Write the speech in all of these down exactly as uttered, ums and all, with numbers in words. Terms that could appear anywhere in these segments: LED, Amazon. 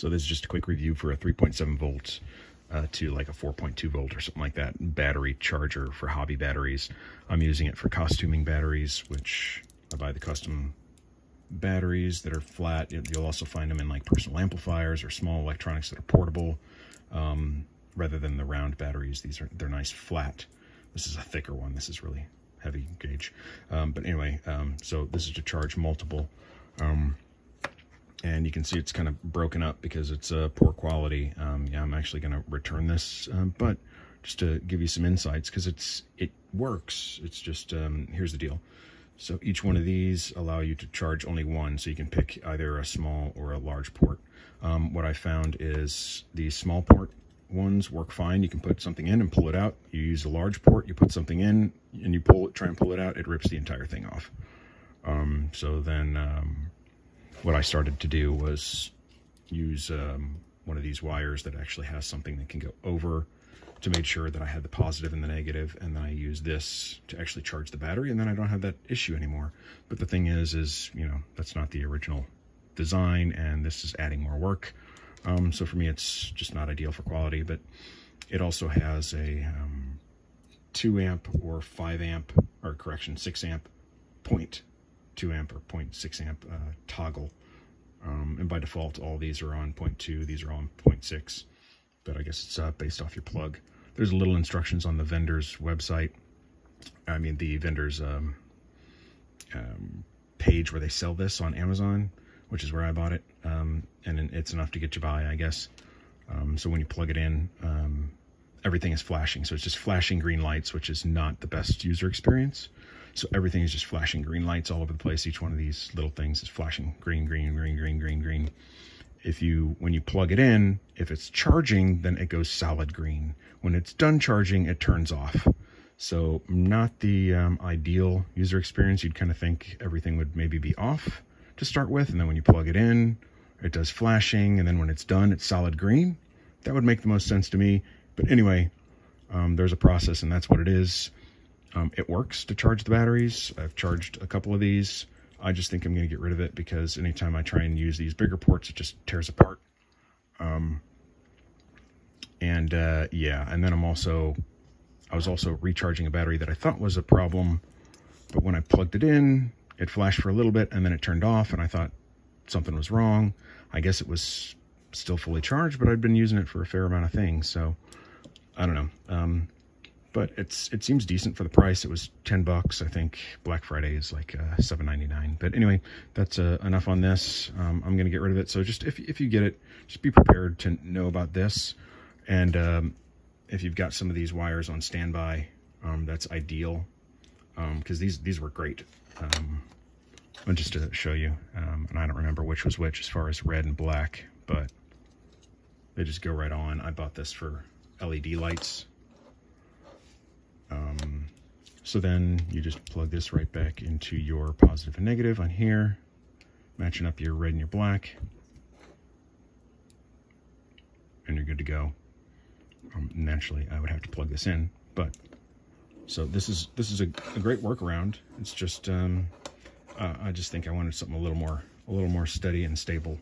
So this is just a quick review for a three point seven volts uh, to like a four point two volt or something like that battery charger for hobby batteries. I'm using it for costuming batteries, which I buy the custom batteries that are flat. You'll also find them in like personal amplifiers or small electronics that are portable, um, rather than the round batteries. These are, they're nice flat. This is a thicker one. This is really heavy gauge. Um, but anyway, um, so this is to charge multiple, um, and you can see it's kind of broken up because it's uh, poor quality. Um, yeah, I'm actually going to return this, um, but just to give you some insights, because it's it works. It's just, um, here's the deal. So each one of these allow you to charge only one, so you can pick either a small or a large port. Um, what I found is the small port ones work fine. You can put something in and pull it out. You use a large port, you put something in and you pull it, try and pull it out, it rips the entire thing off. Um, so then um, what I started to do was use um, one of these wires that actually has something that can go over to make sure that I had the positive and the negative, and then I use this to actually charge the battery, and then I don't have that issue anymore. But the thing is, is, you know, that's not the original design, and this is adding more work. Um, so for me, it's just not ideal for quality, but it also has a um, two amp or five amp, or correction, six amp, point two amp or point six amp uh, toggle. Um, and by default, all these are on point two, these are on point six, but I guess it's uh, based off your plug. There's little instructions on the vendor's website. I mean, the vendor's um, um, page where they sell this on Amazon, which is where I bought it, um, and it's enough to get you by, I guess. Um, so when you plug it in, um, everything is flashing. So it's just flashing green lights, which is not the best user experience. So everything is just flashing green lights all over the place. Each one of these little things is flashing green, green, green, green, green, green. If you, when you plug it in, if it's charging, then it goes solid green. When it's done charging, it turns off. So not the um, ideal user experience. You'd kind of think everything would maybe be off to start with, and then when you plug it in, it does flashing, and then when it's done, it's solid green. That would make the most sense to me. But anyway, um, there's a process, and that's what it is. Um, it works to charge the batteries. I've charged a couple of these. I just think I'm going to get rid of it because anytime I try and use these bigger ports, it just tears apart. Um, and, uh, yeah, and then I'm also, I was also recharging a battery that I thought was a problem, but when I plugged it in, it flashed for a little bit and then it turned off, and I thought something was wrong. I guess it was still fully charged, but I'd been using it for a fair amount of things. So I don't know. Um, But it's it seems decent for the price. It was ten bucks. I think Black Friday is like uh, seven ninety-nine. But anyway, that's uh, enough on this. Um, I'm going to get rid of it. So just if, if you get it, just be prepared to know about this. And um, if you've got some of these wires on standby, um, that's ideal. Because um, these, these were great. Um, just to show you. Um, and I don't remember which was which as far as red and black. But they just go right on. I bought this for L E D lights. Um, so then you just plug this right back into your positive and negative on here, matching up your red and your black, and you're good to go. Um, naturally, I would have to plug this in, but so this is, this is a, a great workaround. It's just, um, uh, I just think I wanted something a little more, a little more steady and stable.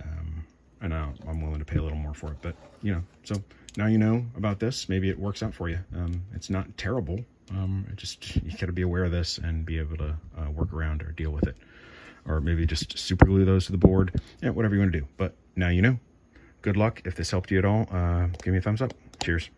Um, and I, I'm willing to pay a little more for it, but you know, so now you know about this. Maybe it works out for you. Um, it's not terrible. Um, it just, you gotta be aware of this and be able to uh, work around or deal with it. Or maybe just super glue those to the board. Yeah, whatever you want to do. But now you know. Good luck. If this helped you at all, uh, give me a thumbs up. Cheers.